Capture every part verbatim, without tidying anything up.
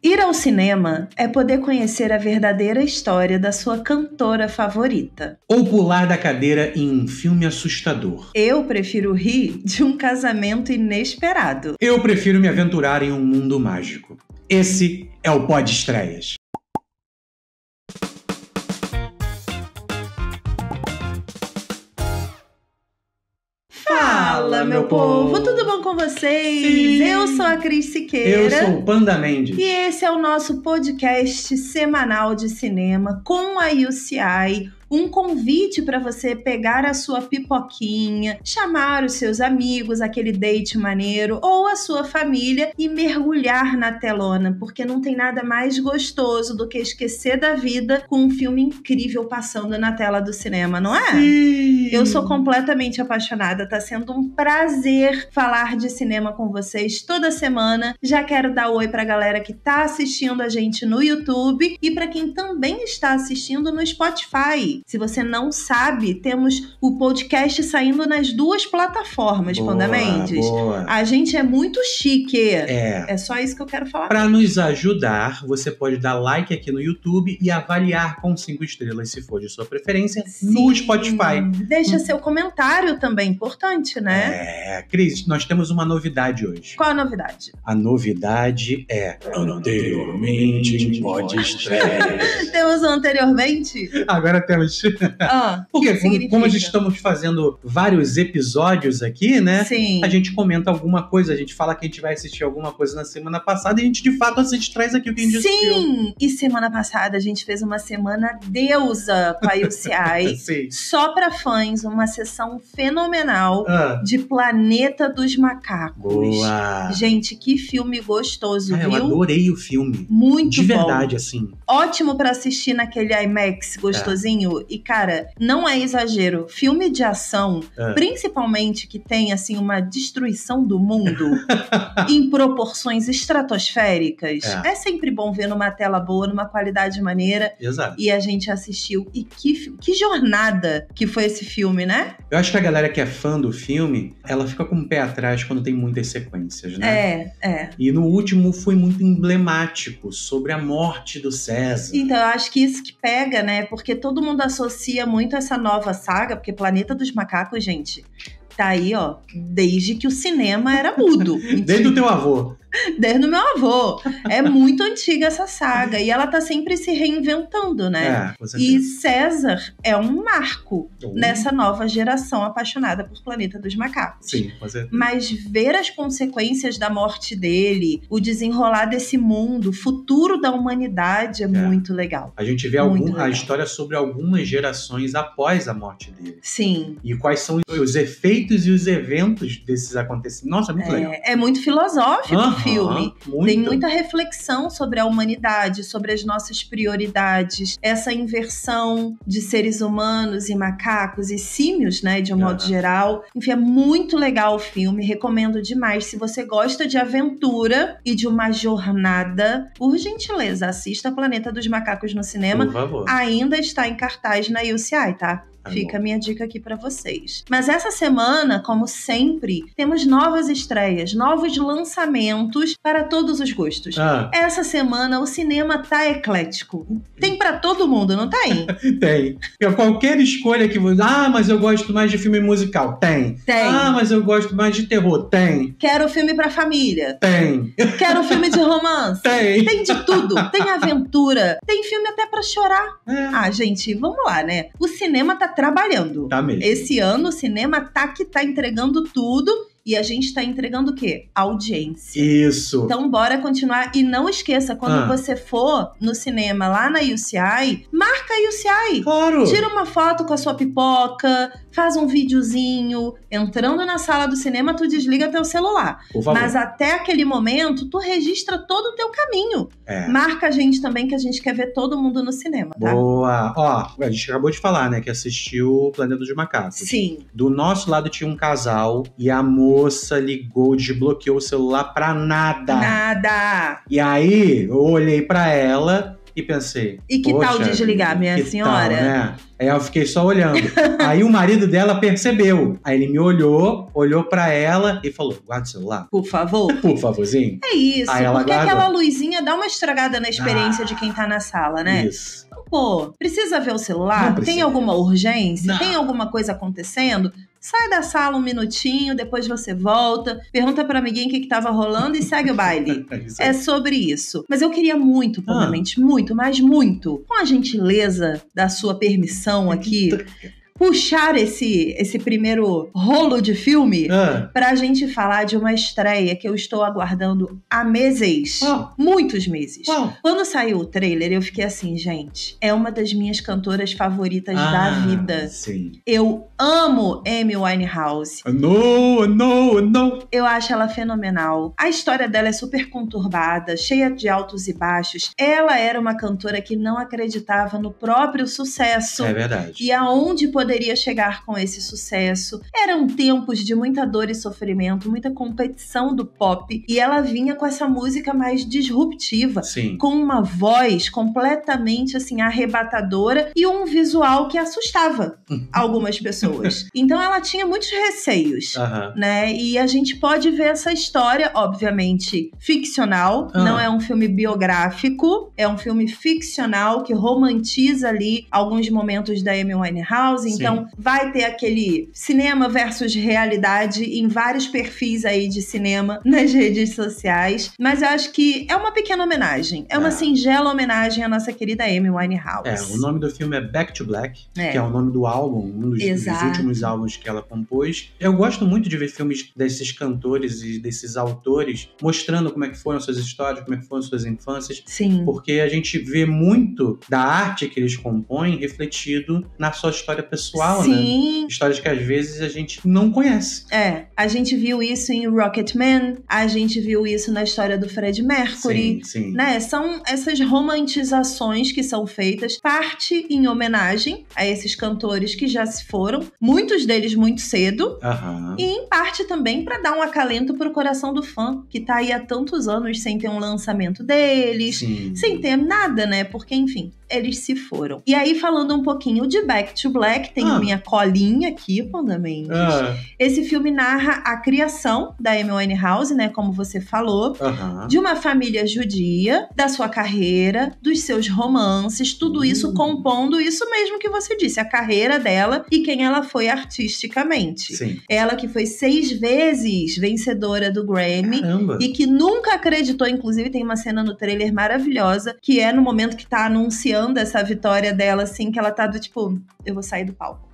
Ir ao cinema é poder conhecer a verdadeira história da sua cantora favorita. Ou pular da cadeira em um filme assustador. Eu prefiro rir de um casamento inesperado. Eu prefiro me aventurar em um mundo mágico. Esse é o PodEstreias. Fala, meu povo! povo! Tudo bom com vocês? Sim. Eu sou a Cris Siqueira. Eu sou o Panda Mendes. E esse é o nosso podcast semanal de cinema com a U C I. Um convite para você pegar a sua pipoquinha, chamar os seus amigos, aquele date maneiro, ou a sua família e mergulhar na telona, porque não tem nada mais gostoso do que esquecer da vida com um filme incrível passando na tela do cinema, não é? Sim. Eu sou completamente apaixonada, tá sendo um prazer falar de cinema com vocês toda semana. Já quero dar oi pra galera que tá assistindo a gente no YouTube e pra quem também está assistindo no Spotify. Se você não sabe, temos o podcast saindo nas duas plataformas, boa, Panda Mendes. Boa. A gente é muito chique. É. É só isso que eu quero falar. Para nos ajudar, você pode dar like aqui no YouTube e avaliar com cinco estrelas, se for de sua preferência, sim, no Spotify. Deixa hum. seu comentário também, importante, né? É, Cris, nós temos uma novidade hoje. Qual a novidade? A novidade é... Anteriormente, pode estrear. Temos um anteriormente? Agora temos. Ah, porque como, como a gente estamos fazendo vários episódios aqui, né? Sim. A gente comenta alguma coisa, a gente fala que a gente vai assistir alguma coisa na semana passada e a gente de fato assiste, traz aqui o que a gente assistiu. Sim! E semana passada a gente fez uma semana deusa com a U C I. Só pra fãs, uma sessão fenomenal ah. de Planeta dos Macacos. Boa! Gente, que filme gostoso, ah, viu? Eu adorei o filme. Muito de bom. De verdade, assim. Ótimo pra assistir naquele IMAX gostosinho. É. E, cara, não é exagero. Filme de ação, ah. principalmente que tem, assim, uma destruição do mundo em proporções estratosféricas. É. é sempre bom ver numa tela boa, numa qualidade maneira. Exato. E a gente assistiu. E que, que jornada que foi esse filme, né? Eu acho que a galera que é fã do filme, ela fica com o pé atrás quando tem muitas sequências, né? É, é. E no último foi muito emblemático sobre a morte do César. Então, eu acho que isso que pega, né? Porque todo mundo associa muito essa nova saga, porque Planeta dos Macacos, gente, tá aí, ó, desde que o cinema era mudo. Desde o teu avô. Desde o meu avô. É muito antiga essa saga. E ela tá sempre se reinventando, né? É, com certeza. E César é um marco uhum. nessa nova geração apaixonada por Planeta dos Macacos. Sim, com certeza. Mas ver as consequências da morte dele, o desenrolar desse mundo, o futuro da humanidade é, é. muito legal. A gente vê algum, a história sobre algumas gerações após a morte dele. Sim. E quais são os efeitos e os eventos desses acontecimentos. Nossa, é muito é, legal. É muito filosófico. Uhum. Filme. Uhum, tem muita reflexão sobre a humanidade, sobre as nossas prioridades, essa inversão de seres humanos e macacos e símios, né, de um uhum. modo geral. Enfim, é muito legal o filme, recomendo demais. Se você gosta de aventura e de uma jornada, por gentileza, assista Planeta dos Macacos no cinema. Por favor. Ainda está em cartaz na U C I, tá? Fica a minha dica aqui pra vocês. Mas essa semana, como sempre, temos novas estreias, novos lançamentos para todos os gostos. Ah. Essa semana o cinema tá eclético. Tem pra todo mundo, não tem? Tem. Qualquer escolha que você... Ah, mas eu gosto mais de filme musical. Tem. Tem. Ah, mas eu gosto mais de terror. Tem. Quero filme pra família. Tem. Quero filme de romance. Tem. Tem de tudo. Tem aventura. Tem filme até pra chorar. É. Ah, gente, vamos lá, né? O cinema tá trabalhando. Tá mesmo. Esse ano o cinema tá que tá entregando tudo. E a gente tá entregando o quê? Audiência. Isso. Então bora continuar. E não esqueça, quando ah. você for no cinema lá na U C I, marca a U C I. Claro. Tira uma foto com a sua pipoca, faz um videozinho. Entrando na sala do cinema, tu desliga teu celular. Por favor. Mas até aquele momento, tu registra todo o teu caminho. É. Marca a gente também, que a gente quer ver todo mundo no cinema, tá? Boa. Ó, a gente acabou de falar, né, que assistiu Planeta dos Macacos. Sim. Do nosso lado tinha um casal e a moça moça ligou, desbloqueou o celular pra nada. Nada! E aí, eu olhei pra ela... e pensei... E que tal desligar, minha senhora? Tal, né? Aí eu fiquei só olhando. Aí o marido dela percebeu. Aí ele me olhou, olhou pra ela e falou, guarda o celular. Por favor. Por favorzinho. É isso, aí porque aquela luzinha dá uma estragada na experiência ah, de quem tá na sala, né? Isso. Então, pô, precisa ver o celular? Tem alguma urgência? Não. Tem alguma coisa acontecendo? Sai da sala um minutinho, depois você volta, pergunta pra amiguinha o que que tava rolando e segue o baile. É sobre isso. Mas eu queria muito, provavelmente, ah. muito, mas muito, com a gentileza da sua permissão aqui, puxar esse, esse primeiro rolo de filme ah. pra gente falar de uma estreia que eu estou aguardando há meses. Oh. Muitos meses. Oh. Quando saiu o trailer, eu fiquei assim, gente, é uma das minhas cantoras favoritas ah, da vida. Sim. Eu amo Amy Winehouse. No, no, no. Eu acho ela fenomenal. A história dela é super conturbada, cheia de altos e baixos. Ela era uma cantora que não acreditava no próprio sucesso. É verdade. E aonde poderia poderia chegar com esse sucesso. Eram tempos de muita dor e sofrimento, muita competição do pop, e ela vinha com essa música mais disruptiva, sim, com uma voz completamente assim arrebatadora e um visual que assustava algumas pessoas. Então ela tinha muitos receios, uh-huh. né? E a gente pode ver essa história, obviamente, ficcional, uh-huh. não é um filme biográfico, é um filme ficcional que romantiza ali alguns momentos da Amy Winehouse. Então, sim, vai ter aquele cinema versus realidade em vários perfis aí de cinema nas redes sociais. Mas eu acho que é uma pequena homenagem. É, é. uma singela homenagem à nossa querida Amy Winehouse. É, o nome do filme é Back to Black, é. que é o nome do álbum, um dos, dos últimos álbuns que ela compôs. Eu gosto muito de ver filmes desses cantores e desses autores mostrando como é que foram suas histórias, como é que foram suas infâncias. Sim. Porque a gente vê muito da arte que eles compõem refletido na sua história pessoal. Pessoal, sim, né? Histórias que às vezes a gente não conhece. É, a gente viu isso em Rocketman, a gente viu isso na história do Freddie Mercury, sim, sim. né? São essas romantizações que são feitas, parte em homenagem a esses cantores que já se foram, muitos deles muito cedo, uhum. e em parte também para dar um acalento pro coração do fã, que tá aí há tantos anos sem ter um lançamento deles, sim. sem ter nada, né? Porque, enfim, eles se foram. E aí, falando um pouquinho de Back to Black, que tem ah. minha colinha aqui, Panda Mendes. Ah. Esse filme narra a criação da Amy Winehouse, né, como você falou, uh-huh. de uma família judia, da sua carreira, dos seus romances, tudo isso uh. compondo isso mesmo que você disse, a carreira dela e quem ela foi artisticamente. Sim. Ela que foi seis vezes vencedora do Grammy. Caramba. E que nunca acreditou, inclusive tem uma cena no trailer maravilhosa, que é no momento que tá anunciando essa vitória dela, assim, que ela tá do tipo, eu vou sair do palco.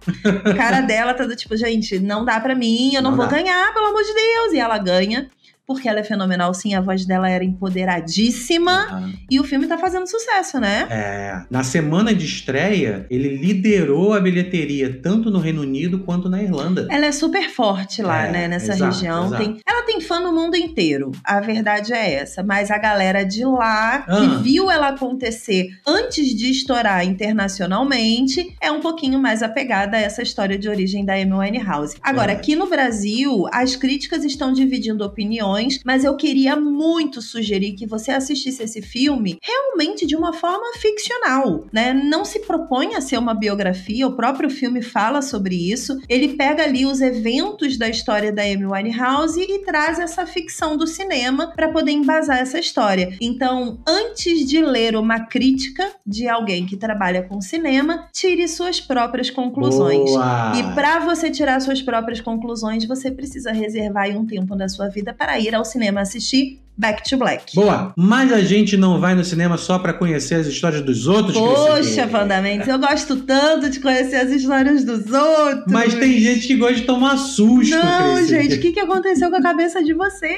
A cara dela tá do tipo, gente, não dá pra mim, eu não, não vou dá. ganhar, pelo amor de Deus. E ela ganha, porque ela é fenomenal, sim, a voz dela era empoderadíssima, uhum. e o filme tá fazendo sucesso, né? É, na semana de estreia, ele liderou a bilheteria, tanto no Reino Unido quanto na Irlanda. Ela é super forte lá, é, né, nessa exato, região. Exato. Tem, ela tem fã no mundo inteiro, a verdade é essa, mas a galera de lá, uhum. que viu ela acontecer antes de estourar internacionalmente, é um pouquinho mais apegada a essa história de origem da Amy Winehouse. Agora, é. aqui no Brasil, as críticas estão dividindo opiniões, mas eu queria muito sugerir que você assistisse esse filme realmente de uma forma ficcional, né? Não se propõe a ser uma biografia, o próprio filme fala sobre isso, ele pega ali os eventos da história da Amy Winehouse e traz essa ficção do cinema para poder embasar essa história. Então, antes de ler uma crítica de alguém que trabalha com cinema, tire suas próprias conclusões. Boa. E para você tirar suas próprias conclusões, você precisa reservar aí um tempo da sua vida para ir ao cinema assistir Back to Black. Boa, mas a gente não vai no cinema só pra conhecer as histórias dos outros. Poxa, Panda Mendes, eu gosto tanto de conhecer as histórias dos outros. Mas tem gente que gosta de tomar susto. Não, Cris, gente, o que, que aconteceu com a cabeça de vocês?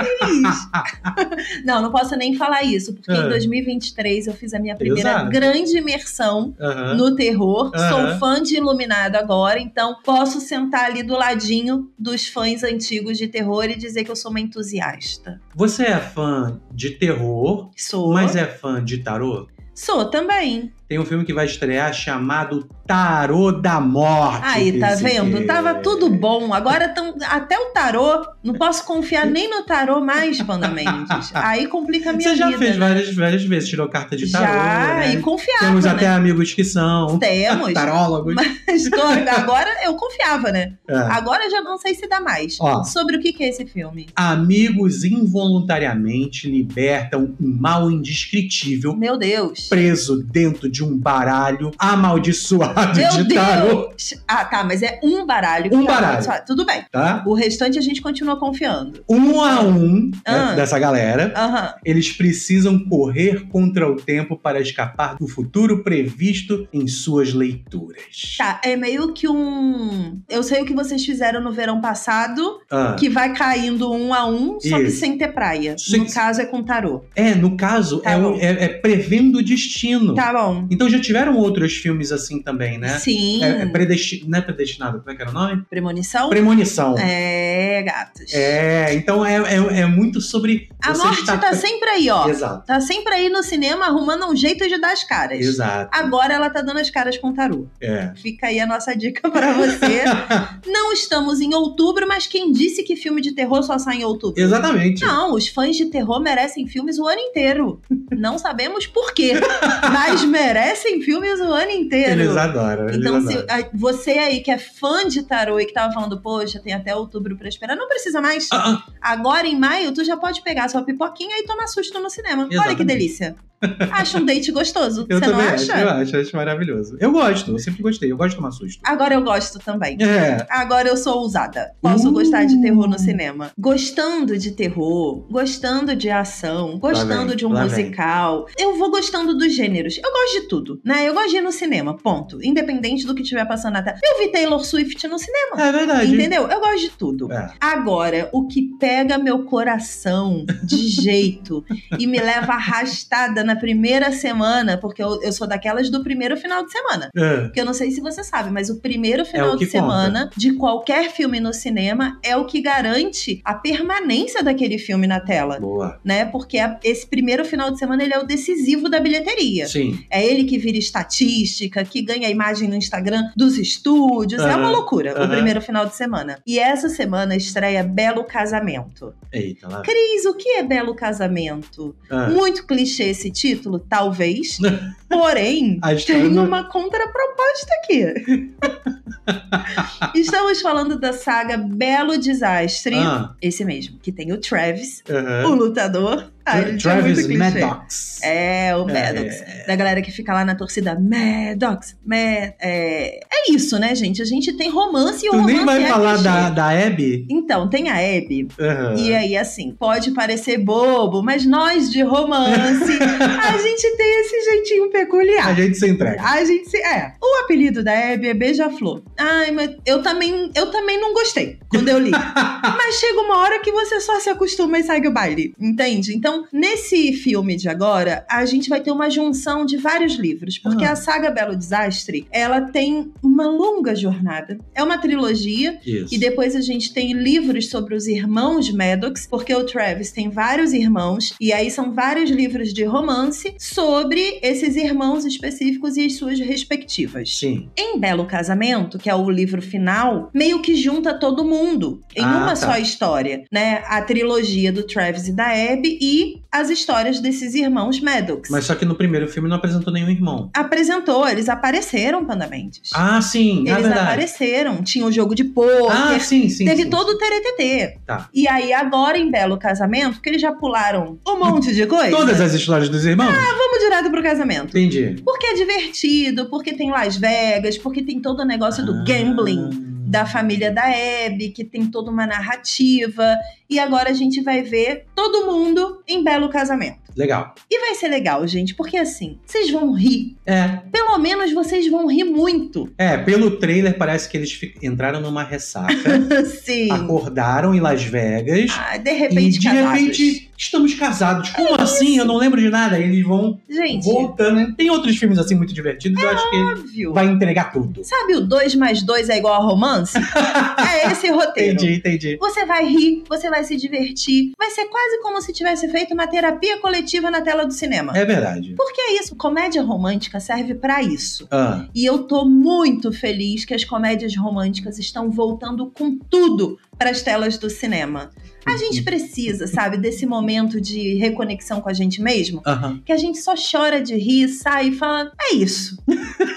Não, não posso nem falar isso, porque uhum. em dois mil e vinte e três eu fiz a minha primeira Exato. grande imersão uhum. no terror. Uhum. Sou fã de Iluminado agora, então posso sentar ali do ladinho dos fãs antigos de terror e dizer que eu sou uma entusiasta. Você é fã de terror, Sou. mas é fã de tarô? Sou também. tem um filme que vai estrear chamado Tarô da Morte. Aí, tá vendo? Que... Tava tudo bom. Agora tão... até o tarô, não posso confiar nem no tarô mais, Panda Mendes. Aí complica a minha vida. Você já vida, fez né? várias, várias vezes, tirou carta de tarô. Já, né? E confiava, Temos né? até amigos que são. Temos. Tarólogos. Mas agora eu confiava, né? É. Agora já não sei se dá mais. Ó, sobre o que é esse filme? Amigos involuntariamente libertam um mal indescritível. Meu Deus. Preso dentro de de um baralho amaldiçoado Meu de Deus. tarô. Ah, tá, mas é um baralho. Um baralho. É Tudo bem. Tá? O restante a gente continua confiando. Um a um ah. né, dessa galera, ah. eles precisam correr contra o tempo para escapar do futuro previsto em suas leituras. Tá, é meio que um... Eu sei o que vocês fizeram no verão passado, ah. que vai caindo um a um, só Isso. que sem ter praia. Sim. No caso é com tarô. É, no caso tá é, um, é, é prevendo o destino. Tá bom. Então já tiveram outros filmes assim também, né? Sim. É, é predesti... Não é predestinado, como é que era o nome? Premonição? Premonição. É, gatos. É, então é, é, é muito sobre... A morte estar... tá sempre aí, ó. Exato. Tá sempre aí no cinema arrumando um jeito de dar as caras. Exato. Agora ela tá dando as caras com tarô. É. Fica aí a nossa dica pra você. Não estamos em outubro, mas quem disse que filme de terror só sai em outubro? Exatamente. Não, os fãs de terror merecem filmes o ano inteiro. Não sabemos por quê, mas merecem. Merecem filmes o ano inteiro. Eles adoram. Eles então, adoram. Se, você aí que é fã de tarô e que tava falando, poxa, tem até outubro pra esperar, não precisa mais. Uh-uh. Agora, em maio, tu já pode pegar sua pipoquinha e tomar susto no cinema. Exatamente. Olha que delícia. Acho um date gostoso. Eu Você não acha? Acho, eu acho, acho maravilhoso. Eu gosto, eu sempre gostei. Eu gosto de tomar susto. Agora eu gosto também. É. Agora eu sou ousada. Posso uh. gostar de terror no cinema. Gostando de terror, gostando de ação, gostando vem, de um musical. Vem. Eu vou gostando dos gêneros. Eu gosto de tudo, né? Eu gosto de ir no cinema, ponto. Independente do que estiver passando na tela. Eu vi Taylor Swift no cinema. É verdade. Entendeu? Eu gosto de tudo. É. Agora, o que pega meu coração de jeito e me leva arrastada na primeira semana, porque eu, eu sou daquelas do primeiro final de semana. É. Porque eu não sei se você sabe, mas o primeiro final é o de semana conta. de qualquer filme no cinema é o que garante a permanência daquele filme na tela. Boa. Né? Porque a, esse primeiro final de semana ele é o decisivo da bilheteria. Sim. É ele que vira estatística, que ganha a imagem no Instagram dos estúdios. Uhum. É uma loucura uhum. o primeiro final de semana. E essa semana estreia Belo Casamento. Eita lá. Cris, o que é Belo Casamento? Uhum. Muito clichê esse título, talvez, porém, tem não... uma contraproposta aqui. Estamos falando da saga Belo Desastre, ah. esse mesmo, que tem o Travis, uhum. o lutador. Ah, ele Travis é Maddox. É, o Maddox. É. Da galera que fica lá na torcida, Maddox, Mad... É, é isso, né, gente? A gente tem romance e o romance Tu nem vai é falar da, da Abby? Então, tem a Abby. Uhum. E aí, assim, pode parecer bobo, mas nós de romance, a gente tem esse jeitinho peculiar. A gente se entrega. A gente se... É. O apelido da Abby é Beija-Flor. Ai, mas eu também, eu também não gostei quando eu li. Mas chega uma hora que você só se acostuma e segue o baile, entende? Então, nesse filme de agora, a gente vai ter uma junção de vários livros, porque ah. a saga Belo Desastre, ela tem uma longa jornada. É uma trilogia, Isso. e depois a gente tem livros sobre os irmãos Maddox, porque o Travis tem vários irmãos, e aí são vários livros de romance sobre esses irmãos específicos e as suas respectivas. Sim. Em Belo Casamento, que é o livro final, meio que junta todo mundo em ah, uma tá. só história, né? A trilogia do Travis e da Abby e as histórias desses irmãos Maddox. Mas só que no primeiro filme não apresentou nenhum irmão. Apresentou, eles apareceram, Panda Mendes. Ah, sim, na verdade. Eles apareceram, tinha o jogo de pôquer. Ah, sim, sim. Teve sim, todo sim. o teretetê. Tá. E aí agora em Belo Casamento, que eles já pularam um monte de coisa. Todas as histórias dos irmãos? Ah, vamos direto pro casamento. Entendi. Porque é divertido, porque tem Las Vegas, porque tem todo o negócio ah. do gambling. Da família da Abby, que tem toda uma narrativa. E agora a gente vai ver todo mundo em Belo Casamento. Legal. E vai ser legal, gente, porque assim, vocês vão rir. É. Pelo menos vocês vão rir muito. É, pelo trailer parece que eles entraram numa ressaca. Sim. Acordaram em Las Vegas. Ah, de repente, e de repente estamos casados. Como é assim? Isso. Eu não lembro de nada. Eles vão Gente, voltando. Né? Tem outros filmes assim muito divertidos. É eu acho que óbvio. Vai entregar tudo. Sabe o dois mais dois é igual a romance? É esse roteiro. Entendi, entendi. Você vai rir, você vai se divertir. Vai ser quase como se tivesse feito uma terapia coletiva na tela do cinema. É verdade. Porque é isso. Comédia romântica serve pra isso. Ah. E eu tô muito feliz que as comédias românticas estão voltando com tudo para as telas do cinema. A gente precisa, sabe, desse momento de reconexão com a gente mesmo, uhum. que a gente só chora de rir, sai e fala, é isso,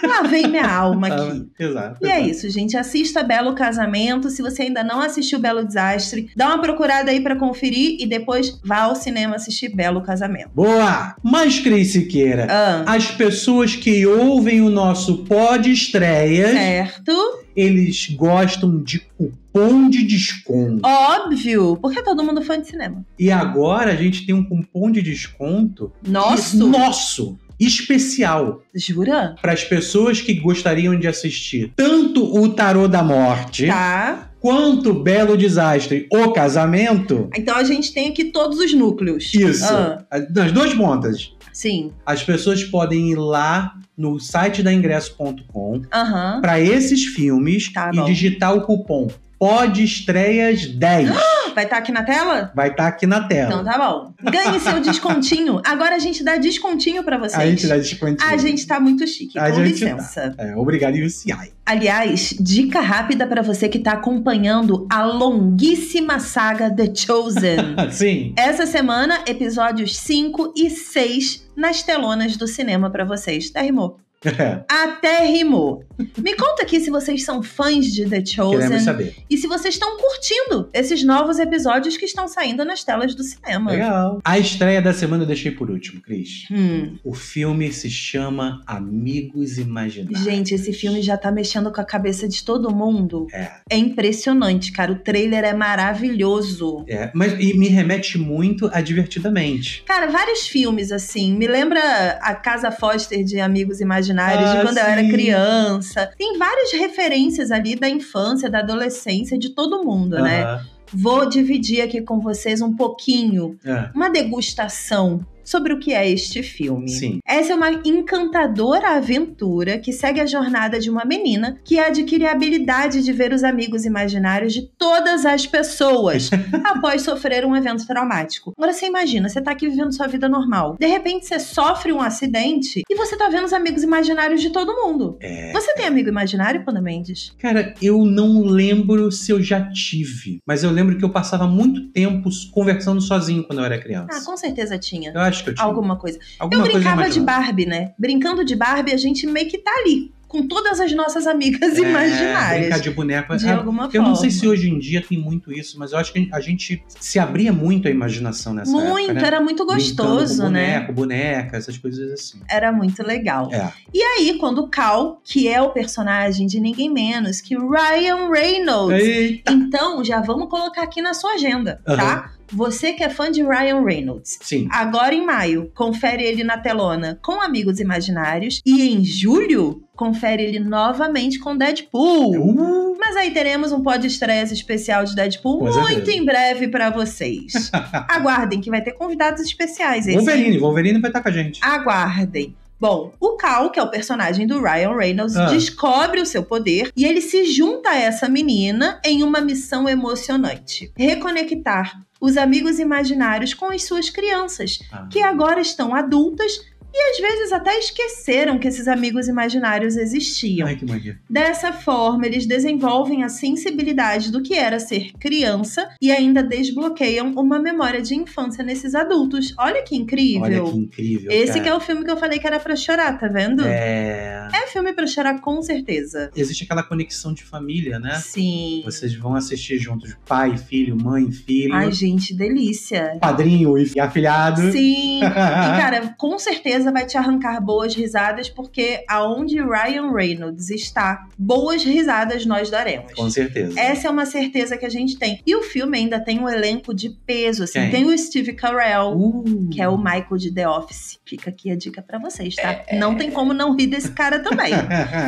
lavei minha alma aqui. Ah, exato, e exato. É isso, gente, assista Belo Casamento, se você ainda não assistiu Belo Desastre, dá uma procurada aí pra conferir e depois vá ao cinema assistir Belo Casamento. Boa! Mas, Cris Siqueira, ah. as pessoas que ouvem o nosso PodEstreias, certo? Eles gostam de cupom de desconto. Óbvio, porque todo mundo fã de cinema. E agora a gente tem um cupom de desconto nosso, nosso especial. Jura? Para as pessoas que gostariam de assistir tanto o Tarô da Morte... Tá... Quanto Belo Desastre, o casamento... Então a gente tem aqui todos os núcleos. Isso, ah. das duas pontas. Sim. As pessoas podem ir lá no site da ingresso ponto com uh-huh. para esses filmes tá, e bom. digitar o cupom PodEstreias dez. Vai estar tá aqui na tela? Vai estar tá aqui na tela. Então tá bom. Ganhe seu descontinho. Agora a gente dá descontinho pra vocês. A gente dá descontinho. A gente tá muito chique, a com gente licença. Tá. É, obrigado, U C I. Aliás, dica rápida pra você que tá acompanhando a longuíssima saga The Chosen. Sim. Essa semana, episódios cinco e seis nas telonas do cinema pra vocês. Tá, rimou? É. Até rimou. Me conta aqui se vocês são fãs de The Chosen. Queremos saber. E se vocês estão curtindo esses novos episódios que estão saindo nas telas do cinema. Legal. A estreia da semana eu deixei por último, Cris. Hum. O filme se chama Amigos Imaginários. Gente, esse filme já tá mexendo com a cabeça de todo mundo. É, é impressionante, cara. O trailer é maravilhoso. É, mas e me remete muito a Divertidamente. Cara, vários filmes assim. Me lembra a Casa Foster de Amigos Imaginários. Ah, de quando sim. eu era criança. Tem várias referências ali da infância, da adolescência, de todo mundo, uhum. né? Vou dividir aqui com vocês um pouquinho, é. uma degustação sobre o que é este filme. Sim. Essa é uma encantadora aventura que segue a jornada de uma menina que adquire a habilidade de ver os amigos imaginários de todas as pessoas após sofrer um evento traumático. Agora você imagina, você tá aqui vivendo sua vida normal. De repente você sofre um acidente e você tá vendo os amigos imaginários de todo mundo. É... Você tem amigo imaginário, Panda Mendes? Cara, eu não lembro se eu já tive, mas eu lembro que eu passava muito tempo conversando sozinho quando eu era criança. Ah, com certeza tinha. Eu acho que eu tinha. Alguma coisa. Alguma eu brincava coisa de Barbie, né? Brincando de Barbie, a gente meio que tá ali. Com todas as nossas amigas é, imaginárias. Brincar de boneca. De é, alguma eu forma. Eu não sei se hoje em dia tem muito isso, mas eu acho que a gente se abria muito à imaginação nessa muito, época. Muito, né? Era muito gostoso, com né? boneco, boneca, essas coisas assim. Era muito legal. É. E aí, quando o Cal, que é o personagem de ninguém menos que Ryan Reynolds. Eita. Então, já vamos colocar aqui na sua agenda, uhum. tá? Você que é fã de Ryan Reynolds, sim. agora em maio, confere ele na telona com Amigos Imaginários e em julho, confere ele novamente com Deadpool. Uhum. Mas aí teremos um PodEstreias especial de Deadpool pois muito é em breve pra vocês. Aguardem que vai ter convidados especiais. Esse Wolverine, aí. Wolverine vai estar com a gente. Aguardem. Bom, o Cal, que é o personagem do Ryan Reynolds, ah. descobre o seu poder e ele se junta a essa menina em uma missão emocionante. Reconectar os amigos imaginários com as suas crianças, ah. que agora estão adultas e às vezes até esqueceram que esses amigos imaginários existiam. Ai, que magia. Dessa forma, eles desenvolvem a sensibilidade do que era ser criança e ainda desbloqueiam uma memória de infância nesses adultos. Olha que incrível. Olha que incrível, esse cara. Que é o filme que eu falei que era pra chorar, tá vendo? É... É filme pra chorar, com certeza. Existe aquela conexão de família, né? Sim. Vocês vão assistir juntos pai, filho, mãe, filho. Ai, gente, delícia. Padrinho e afilhado. Sim. E, cara, com certeza vai te arrancar boas risadas, porque aonde Ryan Reynolds está, boas risadas nós daremos. Com certeza. Essa é uma certeza que a gente tem. E o filme ainda tem um elenco de peso, assim. Quem? Tem o Steve Carell, uh. que é o Michael de The Office. Fica aqui a dica pra vocês, tá? É. Não tem como não rir desse cara também.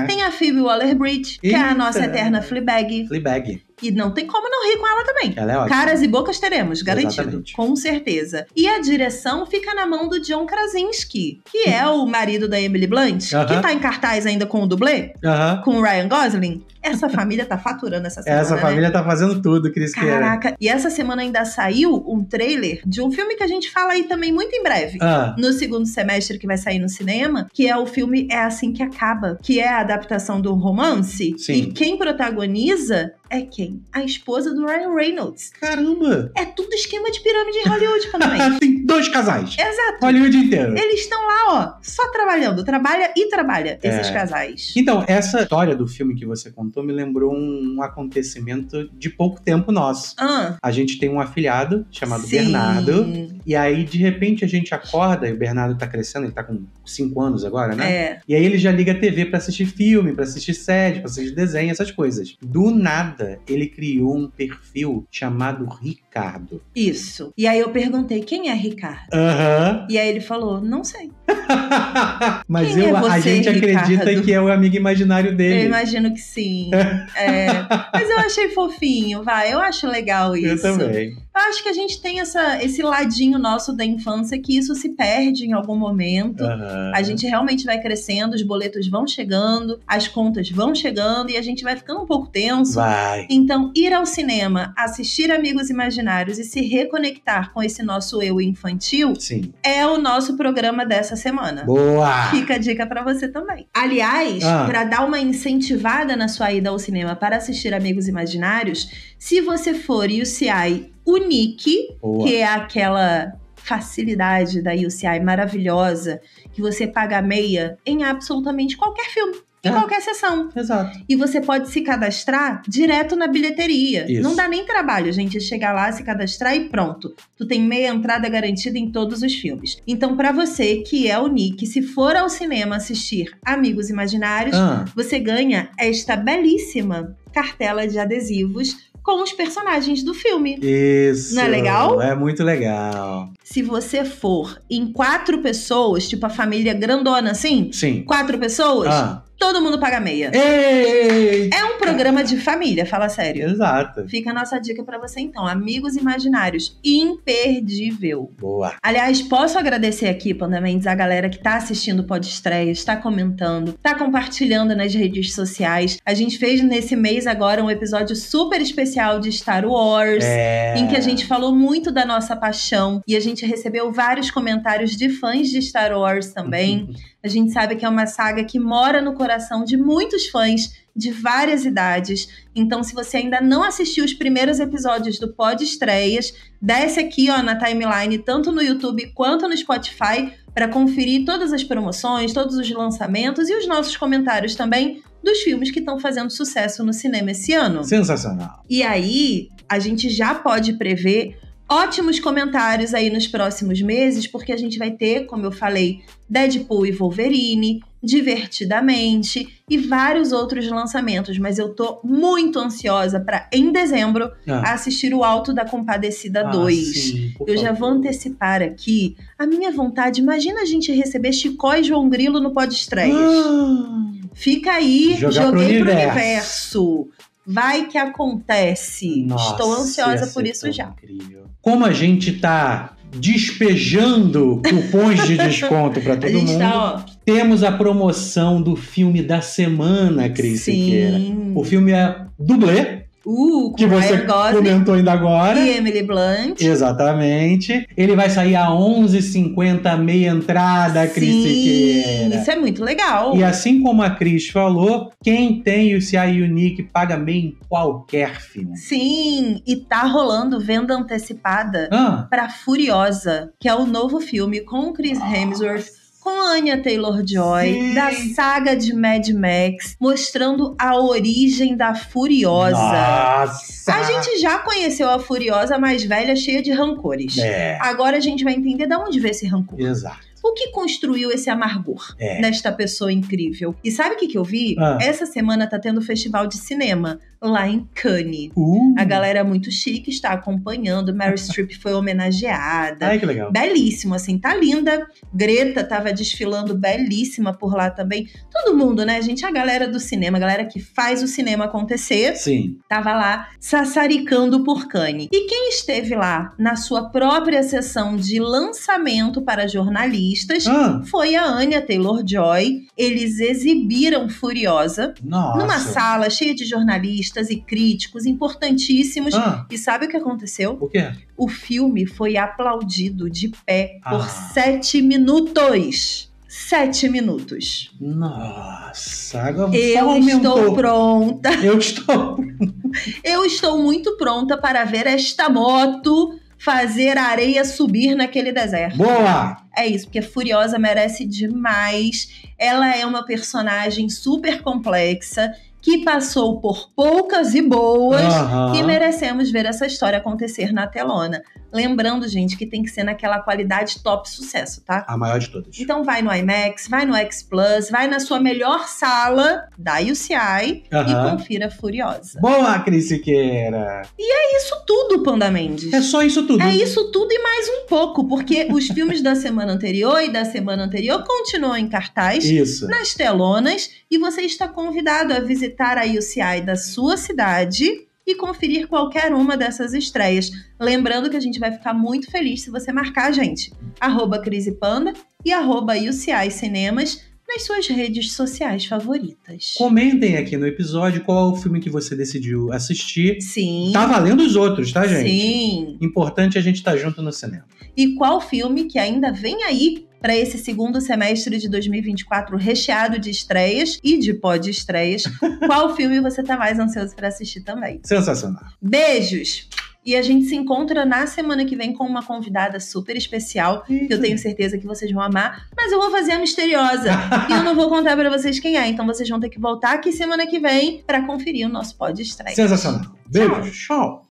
Tem a Phoebe Waller-Bridge, que Eita. é a nossa eterna Fleabag. Fleabag. que não tem como não rir com ela também. Ela é ótima. Caras e bocas teremos, garantido. Exatamente. Com certeza. E a direção fica na mão do John Krasinski, que é o marido da Emily Blunt, uh-huh. que tá em cartaz ainda com o Dublê, uh-huh. com o Ryan Gosling. Essa família tá faturando essa semana, Essa família né? tá fazendo tudo, Cris Siqueira. Caraca, e essa semana ainda saiu um trailer de um filme que a gente fala aí também muito em breve. Ah. No segundo semestre que vai sair no cinema, que é o filme É Assim Que Acaba, que é a adaptação do romance. Sim. E quem protagoniza... é quem? A esposa do Ryan Reynolds. Caramba! É tudo esquema de pirâmide em Hollywood, também. Tem dois casais. Exato. Hollywood inteiro. Eles estão lá, ó, só trabalhando. Trabalha e trabalha, é. Esses casais. Então, essa história do filme que você contou me lembrou um acontecimento de pouco tempo nosso. Ah. A gente tem um afilhado chamado Sim. Bernardo. E aí, de repente, a gente acorda, e o Bernardo tá crescendo, ele tá com cinco anos agora, né? É. E aí ele já liga a T V pra assistir filme, pra assistir série, pra assistir desenho, essas coisas. Do nada, ele criou um perfil chamado Ricardo. Isso. E aí eu perguntei, quem é Ricardo? Aham. Uhum. E aí ele falou, não sei. Mas eu, é você, a gente Ricardo? Acredita que é o amigo imaginário dele. Eu imagino que sim. É. Mas eu achei fofinho, vai. Eu acho legal isso. Eu também. Eu acho que a gente tem essa, esse ladinho nosso da infância que isso se perde em algum momento. Uhum. A gente realmente vai crescendo, os boletos vão chegando, as contas vão chegando e a gente vai ficando um pouco tenso. Vai. Então, ir ao cinema, assistir Amigos Imaginários e se reconectar com esse nosso eu infantil Sim. é o nosso programa dessa semana. Boa! Fica a dica pra você também. Aliás, ah. pra dar uma incentivada na sua ida ao cinema para assistir Amigos Imaginários, se você for U C I Unique, Boa. Que é aquela facilidade da U C I maravilhosa, que você paga meia em absolutamente qualquer filme. Em é. Qualquer sessão. Exato. E você pode se cadastrar direto na bilheteria. Isso. Não dá nem trabalho, gente. Chegar lá, se cadastrar e pronto. Tu tem meia entrada garantida em todos os filmes. Então, pra você que é o Nick, se for ao cinema assistir Amigos Imaginários, ah. você ganha esta belíssima cartela de adesivos com os personagens do filme. Isso! Não é legal? É muito legal. Se você for em quatro pessoas, tipo a família grandona assim, Sim. quatro pessoas, ah. todo mundo paga meia. Ei! É um programa de família, fala sério. Exato. Fica a nossa dica pra você então, Amigos Imaginários, imperdível. Boa! Aliás, posso agradecer aqui, Panda Mendes, a galera que tá assistindo o PodEstreias, tá comentando, tá compartilhando nas redes sociais. A gente fez nesse mês agora um episódio super especial de Star Wars, é. Em que a gente falou muito da nossa paixão e a gente recebeu vários comentários de fãs de Star Wars também. Uhum. A gente sabe que é uma saga que mora no coração de muitos fãs de várias idades. Então, se você ainda não assistiu os primeiros episódios do PodEstreias, desce aqui ó, na timeline, tanto no YouTube quanto no Spotify, para conferir todas as promoções, todos os lançamentos e os nossos comentários também dos filmes que estão fazendo sucesso no cinema esse ano. Sensacional! E aí, a gente já pode prever ótimos comentários aí nos próximos meses, porque a gente vai ter, como eu falei, Deadpool e Wolverine, Divertidamente e vários outros lançamentos, mas eu tô muito ansiosa pra, em dezembro, ah. assistir o Alto da Compadecida ah, dois. Sim, eu favor. Já vou antecipar aqui a minha vontade. Imagina a gente receber Chicó e João Grilo no PodEstreias. Ah. Fica aí, Jogar joguei pro universo. Pro universo. Vai que acontece. Nossa, estou ansiosa por isso já. Incrível. Como a gente tá despejando cupons de desconto pra todo mundo. Tá, ó... Temos a promoção do filme da semana, Cris Siqueira. O filme é Dublê. Uh, que você Gosling, comentou ainda agora. E Emily Blunt. Exatamente. Ele vai sair a onze e cinquenta, meia entrada, Cris Siqueira. Isso é muito legal. E assim como a Cris falou, quem tem o U C I Unique paga meia em qualquer filme. Sim, e tá rolando venda antecipada ah. pra Furiosa, que é o novo filme com o Chris ah. Hemsworth, com a Anya Taylor-Joy, Sim. da saga de Mad Max, mostrando a origem da Furiosa. Nossa! A gente já conheceu a Furiosa mais velha, cheia de rancores. É. Agora a gente vai entender de onde veio esse rancor. Exato. o que construiu esse amargor é. nesta pessoa incrível? E sabe o que, que eu vi? Ah. Essa semana tá tendo um festival de cinema lá em Cannes. Uh. A galera muito chique está acompanhando. Meryl Streep foi homenageada. Ai, que legal. Belíssimo, assim, tá linda. Greta tava desfilando belíssima por lá também. Todo mundo, né, gente? A galera do cinema, a galera que faz o cinema acontecer. Sim. Tava lá sassaricando por Cannes. E quem esteve lá na sua própria sessão de lançamento para jornalistas ah. foi a Anya Taylor-Joy. Eles exibiram Furiosa. Nossa. Numa sala cheia de jornalistas e críticos importantíssimos. Ah. E sabe o que aconteceu? O quê? O filme foi aplaudido de pé ah. por sete minutos. Sete minutos. Nossa, agora eu aumentou. estou pronta. Eu estou. Eu estou muito pronta para ver esta moto fazer a areia subir naquele deserto. Boa! É isso, porque Furiosa merece demais. Ela é uma personagem super complexa, que passou por poucas e boas, uhum. e merecemos ver essa história acontecer na telona. Lembrando, gente, que tem que ser naquela qualidade top sucesso, tá? A maior de todas. Então vai no IMAX, vai no X Plus, vai na sua melhor sala da U C I uhum. e confira Furiosa. Boa, Cris Siqueira! E é isso tudo, Panda Mendes. É só isso tudo. É isso tudo e mais um pouco, porque os filmes da semana anterior e da semana anterior continuam em cartaz, isso. nas telonas, e você está convidado a visitar visitar a U C I da sua cidade e conferir qualquer uma dessas estreias. Lembrando que a gente vai ficar muito feliz se você marcar, gente, arroba Cris e Panda e arroba U C I Cinemas nas suas redes sociais favoritas. Comentem aqui no episódio qual o filme que você decidiu assistir. Sim. Tá valendo os outros, tá, gente? Sim. Importante a gente estar tá junto no cinema. E qual filme que ainda vem aí para esse segundo semestre de dois mil e vinte e quatro recheado de estreias e de pod-estreias, qual filme você tá mais ansioso para assistir também? Sensacional. Beijos! E a gente se encontra na semana que vem com uma convidada super especial, que eu tenho certeza que vocês vão amar, mas eu vou fazer a misteriosa e eu não vou contar para vocês quem é, então vocês vão ter que voltar aqui semana que vem para conferir o nosso pod-estreias. Sensacional. Beijos! Tchau!